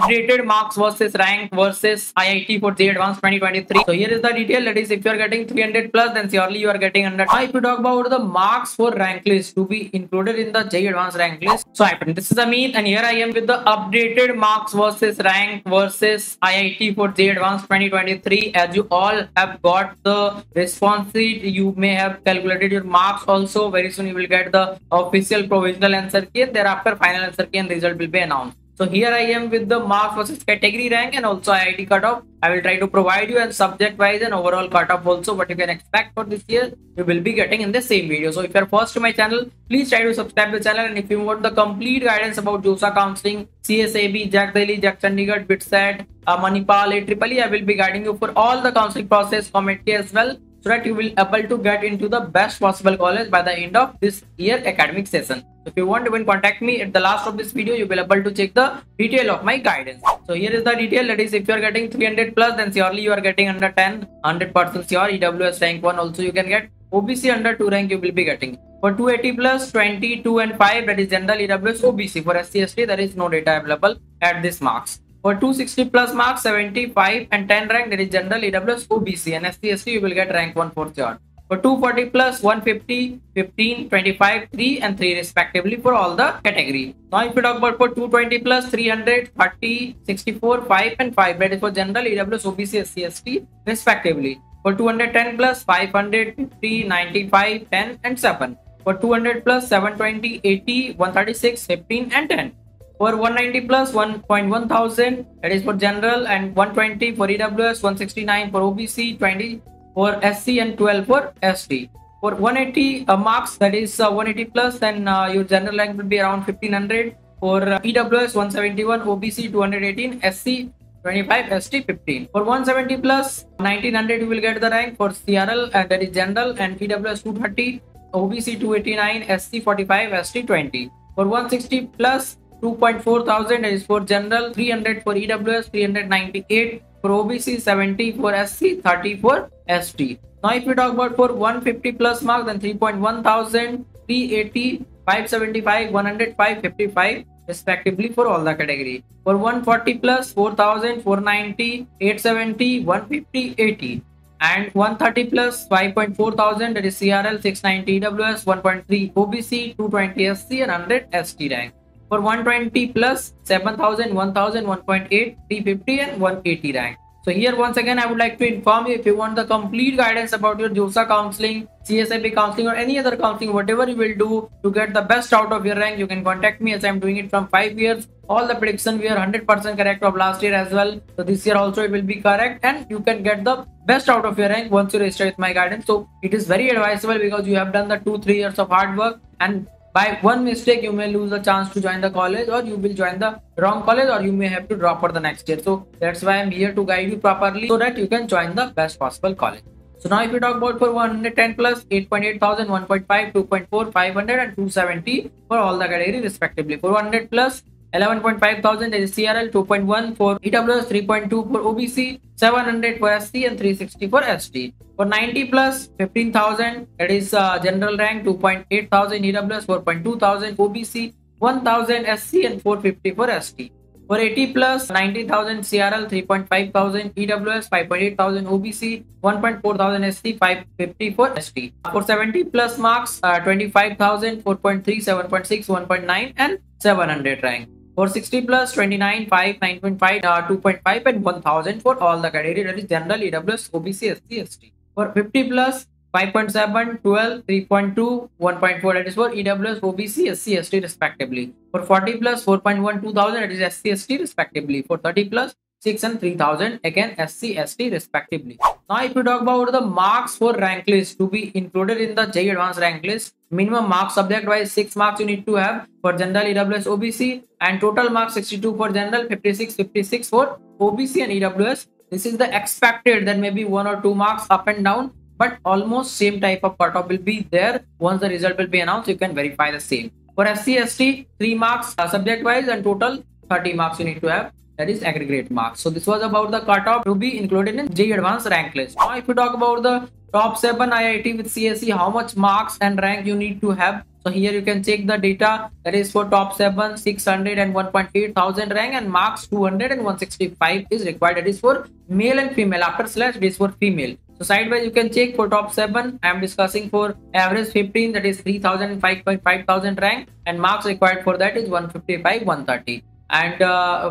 updated marks versus rank versus IIT for JEE Advanced 2023. So here is the detail. That is, if you are getting 300 plus, then surely you are getting 100. Now, if you talk about the marks for rank list to be included in the JEE Advanced rank list. So I think this is Amit, and here I am with the updated marks versus rank versus IIT for JEE Advanced 2023. As you all have got the response sheet, you may have calculated your marks also. Very soon you will get the official provisional answer key. Thereafter, final answer key and result will be announced. So here I am with the marks versus category rank and also IIT cutoff. I will try to provide you and subject wise and overall cutoff also what you can expect for this year. You will be getting in the same video. So if you are first to my channel, please try to subscribe to the channel. And if you want the complete guidance about JoSAA counseling, CSAB, Jack Delhi, Jack Chandigarh, Bitsat, Manipal, AEEE, I will be guiding you for all the counseling process, commentary as well, so that you will be able to get into the best possible college by the end of this year academic session. If you want to even contact me at the last of this video, you will be able to check the detail of my guidance. So here is the detail. That is, if you are getting 300 plus, then surely you are getting under 10, 100% sure. EWS rank 1 also you can get. OBC under 2 rank you will be getting. For 280 plus, 20, 2 and 5, that is general EWS OBC. For SC/ST, there is no data available at this marks. For 260 plus marks, 75 and 10 rank, there is general EWS OBC, and SC/ST you will get rank 1 for sure. For 240 plus, 150, 15, 25, 3 and 3 respectively for all the category. Now if you talk about for 220 plus, 300, 30, 64, 5 and 5, that is for general EWS OBC, SC/ST respectively. For 210 plus, 500, 50, 95, 10 and 7. For 200 plus, 720, 80, 136, 15 and 10. For 190 plus, 1,100, that is for general, and 120 for EWS, 169 for OBC, 20 for SC and 12 for ST. For 180 marks, that is 180 plus, then your general rank will be around 1500. For EWS, 171, OBC 218, SC 25, ST 15. For 170 plus, 1900 you will get the rank for CRL, and that is general, and EWS 230, OBC 289, SC 45, ST 20. For 160 plus, 2,400 is for general, 300 for EWS, 398 for OBC, 70 for SC, 30 for ST. Now if you talk about for 150 plus mark, then 3,100, 380, 575, 105, 55 respectively for all the category. For 140 plus, 4,000, 490, 870, 150, 80. And 130 plus, 5,400, that is CRL, 690 EWS, 1.3 OBC, 220 SC and 100 ST rank. For 120 plus, 7,000, 1,000, 1.8, 350 and 180 rank. So here once again I would like to inform you, if you want the complete guidance about your JoSAA counseling, CSAB counseling or any other counseling, whatever you will do to get the best out of your rank, you can contact me, as I am doing it from 5 years. All the prediction we are 100% correct of last year as well. So this year also it will be correct, and you can get the best out of your rank once you register with my guidance. So it is very advisable, because you have done the 2-3 years of hard work, and by one mistake you may lose the chance to join the college, or you will join the wrong college, or you may have to drop for the next year. So that's why I'm here to guide you properly, so that you can join the best possible college. So now if you talk about for 110 plus, 8,800, 1.5, 2.4, 500 and 270 for all the category respectively. For 100 plus, 11,500 is CRL, 2.1 for EWS, 3.2 for OBC, 700 for SC and 360 for ST. For 90 plus, 15,000, that is general rank, 2,800 EWS, 4,200 OBC, 1,000 SC and 450 for ST. For 80 plus, 19,000 CRL, 3,500 EWS, 5,800 OBC, 1,400 ST, 550 for ST. For 70 plus marks, 25,000, 4.3, 7.6, 1.9 and 700 rank. For 60 plus, 29, 5, 9.5, 2.5 and 1000 for all the category, that is general, EWS, OBC, SC, ST. For 50 plus, 5.7, 12, 3.2, 1.4, that is for EWS, OBC, SC, ST respectively. For 40 plus, 4.1, 2000, that is SC, ST respectively. For 30 plus, 6 and 3000, again SC, ST respectively. Now if you talk about the marks for rank list to be included in the JEE Advanced rank list, minimum marks subject wise 6 marks you need to have for general, EWS, OBC, and total marks 62 for general, 56, 56 for OBC and EWS. This is the expected, there may be 1 or 2 marks up and down, but almost same type of cutoff will be there. Once the result will be announced, you can verify the same. For SC/ST, 3 marks subject wise and total 30 marks you need to have, that is aggregate marks. So this was about the cutoff to be included in JEE Advanced rank list. Now if you talk about the top 7 IIT with CSE, how much marks and rank you need to have So here you can check the data, that is for top 7 601,800 rank and marks 200 and 165 is required, that is for male and female, after slash it is for female. So sidewise you can check for top 7, I am discussing for average 15, that is 3,005,500 rank and marks required for that is 155,130, and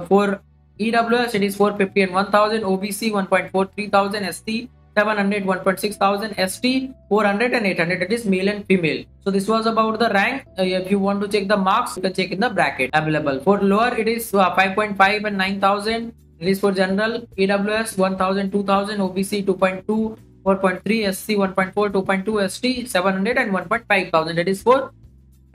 for EWS it is 450 and 1,000, OBC 1,430,000, ST 700, 1,600, ST 400 and 800, that is male and female. So this was about the rank. If you want to check the marks, you can check in the bracket available. For lower it is 5.5 and 9,000, it is for general, AWS 1,000, 2,000, OBC 2.2, 4.3, SC 1.4, 2.2, ST 700 and 1,500, that is for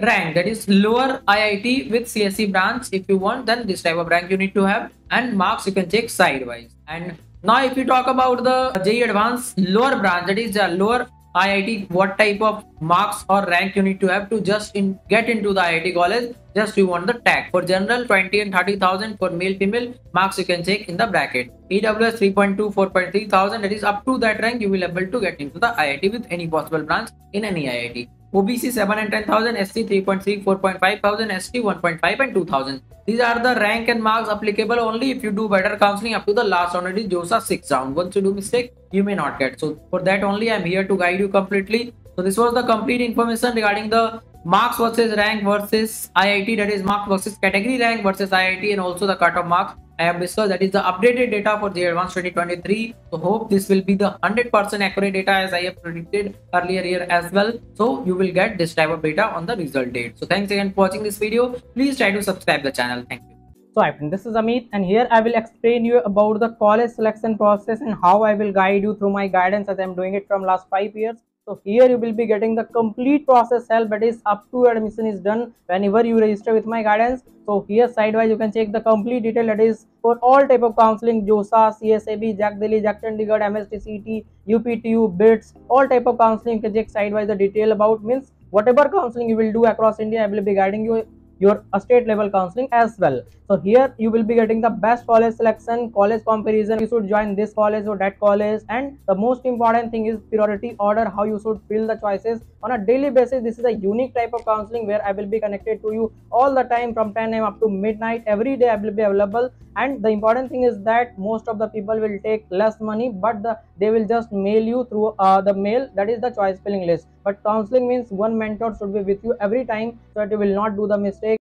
rank, that is lower IIT with CSE branch. If you want, then this type of rank you need to have, and marks you can check sidewise. And now if you talk about the JEE Advanced lower branch, that is the lower IIT, what type of marks or rank you need to have to just get into the IIT college, just you want the tag. For general 20 and 30,000 for male female, marks you can check in the bracket. EWS 3.2, 4,300, that is up to that rank you will be able to get into the IIT with any possible branch in any IIT. OBC 7 and 10,000, ST 3.3, 4,500, ST 1.5 and 2,000. These are the rank and marks applicable only if you do better counseling up to the last round, it is JoSAA 6th round. Once you do mistake, you may not get. So for that only I am here to guide you completely. So this was the complete information regarding the marks versus rank versus IIT, that is mark versus category rank versus IIT, and also the cutoff marks I have discussed, that is the updated data for JEE Advanced 2023. So hope this will be the 100% accurate data as I have predicted earlier year as well. So you will get this type of data on the result date. So thanks again for watching this video. Please try to subscribe the channel. Thank you. So I think this is Amit, and here I will explain you about the college selection process and how I will guide you through my guidance as I am doing it from last 5 years. So here you will be getting the complete process help, that is up to admission is done whenever you register with my guidance. So here sidewise you can check the complete detail, that is for all type of counseling, JoSAA, CSAB, Jack Delhi, Jack Chandigarh, MSTCT, UPTU, BITS, all type of counseling you can check sidewise the detail about, means whatever counseling you will do across India, I will be guiding you your state level counseling as well. So here you will be getting the best college selection, college comparison, you should join this college or that college, and the most important thing is priority order, how you should fill the choices on a daily basis. This is a unique type of counseling where I will be connected to you all the time from 10 a.m. up to midnight. Every day I will be available, and the important thing is that most of the people will take less money, but they will just mail you through the mail, that is the choice filling list. But counseling means one mentor should be with you every time, so that you will not do the mistake.